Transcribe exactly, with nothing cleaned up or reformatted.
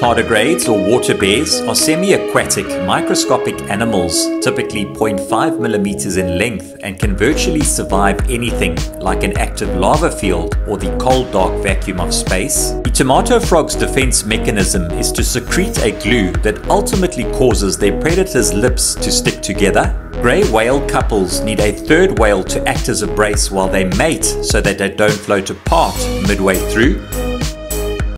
Tardigrades, or water bears, are semi-aquatic, microscopic animals, typically zero point five millimeters in length, and can virtually survive anything, like an active lava field or the cold dark vacuum of space. The tomato frog's defense mechanism is to secrete a glue that ultimately causes their predator's lips to stick together. Grey whale couples need a third whale to act as a brace while they mate so that they don't float apart midway through.